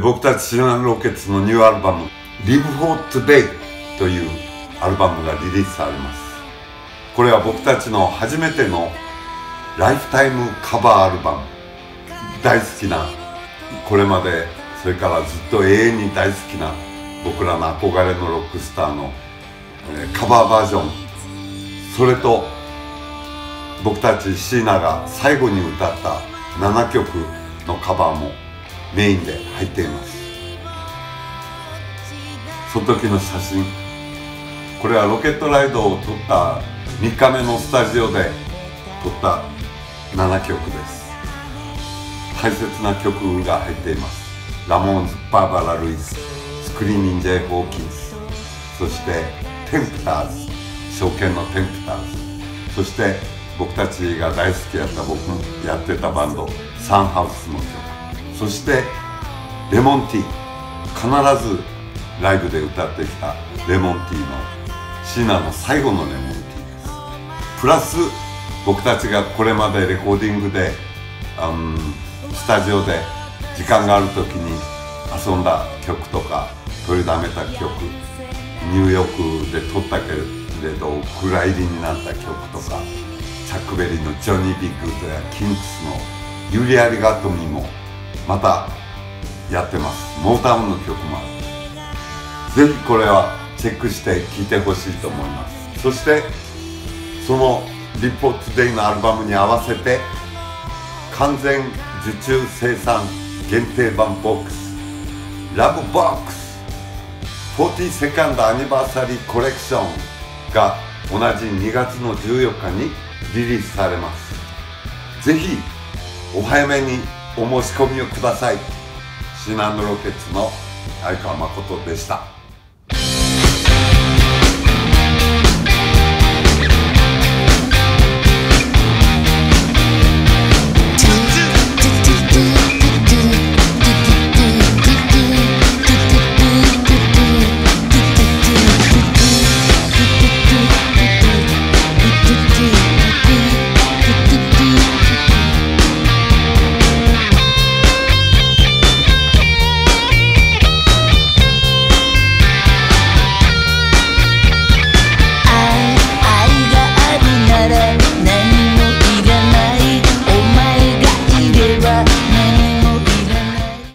僕たちシナロケッツのニューアルバム「Live for Today」というアルバムがリリースされます。これは僕たちの初めてのライフタイムカバーアルバム。大好きな、これまでそれからずっと永遠に大好きな僕らの憧れのロックスターのカバーバージョン、それと僕たち椎名が最後に歌った7曲のカバーもメインで入っています。その時の写真、これはロケットライドを撮った3日目のスタジオで撮った7曲です。大切な曲が入っています。ラモーンズ、バーバラ・ルイス、スクリーニン・ジェイ・ホーキンス、そしてテンプターズ、証券のテンプターズ、そして僕たちが大好きだった僕もやってたバンドサンハウスの曲、そしてレモンティー、必ずライブで歌ってきたレモンティーの椎名の最後のレモンティーです。プラス僕たちがこれまでレコーディングでスタジオで時間がある時に遊んだ曲とか取りだめた曲、ニューヨークで撮ったけれどお蔵入りになった曲とか、チャックベリーのジョニー・ビッグウッドやキンクスのユリ・アリガトミもまたやってます。モータウンの曲もある。ぜひこれはチェックして聴いてほしいと思います。そしてその「Live for Today」のアルバムに合わせて完全受注生産限定版ボックス「ラブボックス42nd アニバーサリーコレクション」が同じ2月の14日にリリースされます。ぜひお早めにお申し込みをください。シナロケッツの相川誠でした。